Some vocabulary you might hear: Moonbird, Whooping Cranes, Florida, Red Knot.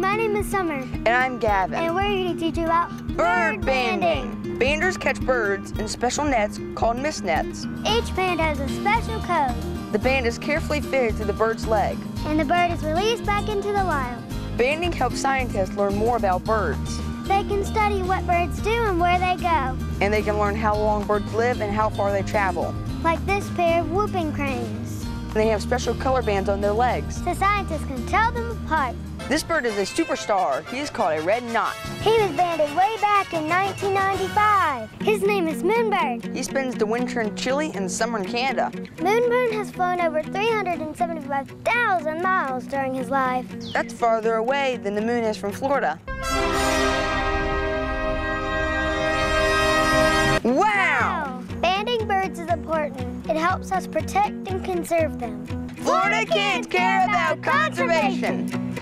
my name is Summer. And I'm Gavin. And we're here to teach you about bird banding. Banders catch birds in special nets called mist nets. Each band has a special code. The band is carefully fitted to the bird's leg. And the bird is released back into the wild. Banding helps scientists learn more about birds. They can study what birds do and where they go. And they can learn how long birds live and how far they travel. Like this pair of whooping cranes. They have special color bands on their legs, so scientists can tell them apart. This bird is a superstar. He is called a red knot. He was banded way back in 1995. His name is Moonbird. He spends the winter in Chile and summer in Canada. Moonbird has flown over 375,000 miles during his life. That's farther away than the moon is from Florida. Wow! Banding birds is important. It helps us protect and conserve them. Florida kids care about conservation.